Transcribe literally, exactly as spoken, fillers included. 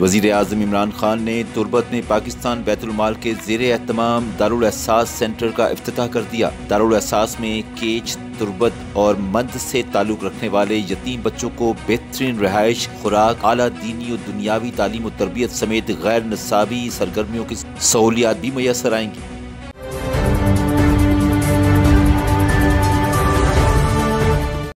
वजीर आज़म इमरान खान ने तुर्बत में पाकिस्तान बैतुल माल के ज़ेर एहतमाम दारुल एहसास सेंटर का इफ्तिताह कर दिया। दारुल एहसास में केच, तुर्बत और मद से ताल्लुक़ रखने वाले यतीम बच्चों को बेहतरीन रहायश, खुराक, आला दीनी और दुनियावी तालीम और तरबियत समेत गैर नसाबी सरगर्मियों की सहूलियात भी मैसर आएंगी।